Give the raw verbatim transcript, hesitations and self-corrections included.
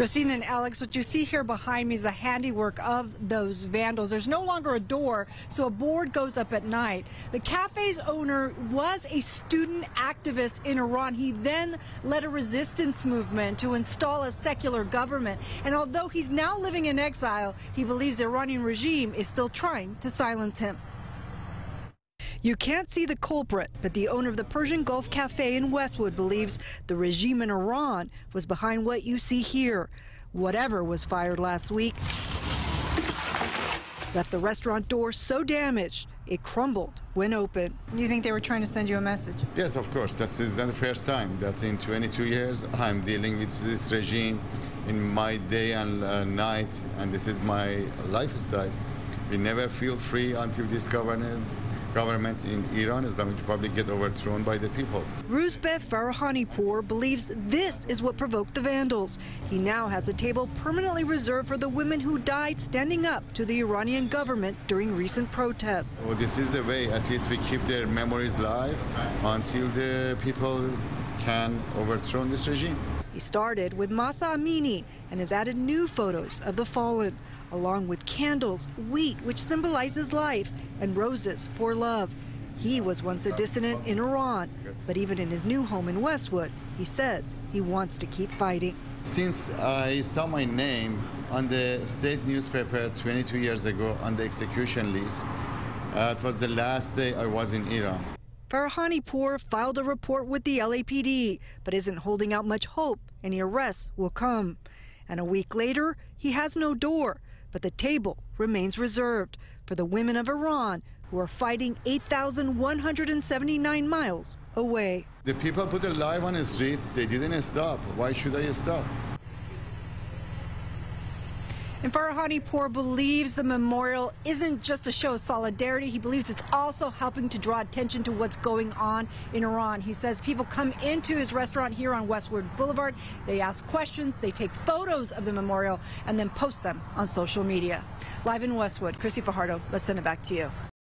Christine and Alex, what you see here behind me is the handiwork of those vandals. There's no longer a door, so a board goes up at night. The cafe's owner was a student activist in Iran. He then led a resistance movement to install a secular government. And although he's now living in exile, he believes the Iranian regime is still trying to silence him. You can't see the culprit, but the owner of the Persian Gulf Café in Westwood believes the regime in Iran was behind what you see here. Whatever was fired last week left the restaurant door so damaged it crumbled when open. You think they were trying to send you a message? Yes, of course. That is not the first time. That's in twenty-two years I'm dealing with this regime in my day and uh, night, and this is my lifestyle. We never feel free until this government Government in Iran, Islamic Republic, get overthrown by the people. Ruzbeh Farahanipour believes this is what provoked the vandals. He now has a table permanently reserved for the women who died standing up to the Iranian government during recent protests. Well, this is the way. At least we keep their memories alive until the people can overthrow this regime. He started with Mahsa Amini and has added new photos of the fallen, along with candles, wheat, which symbolizes life, and roses for love. He was once a dissident in Iran, but even in his new home in Westwood, he says he wants to keep fighting. Since I saw my name on the state newspaper twenty-two years ago on the execution list, uh, it was the last day I was in Iran. Farahanipour filed a report with the L A P D, but isn't holding out much hope any arrests will come. And a week later, he has no door, but the table remains reserved for the women of Iran who are fighting eight thousand one hundred seventy-nine miles away. The people put their life on the street. They didn't stop. Why should I stop? And Farahanipour believes the memorial isn't just a show of solidarity. He believes it's also helping to draw attention to what's going on in Iran. He says people come into his restaurant here on Westwood Boulevard, they ask questions, they take photos of the memorial, and then post them on social media. Live in Westwood, Christy Fajardo, let's send it back to you.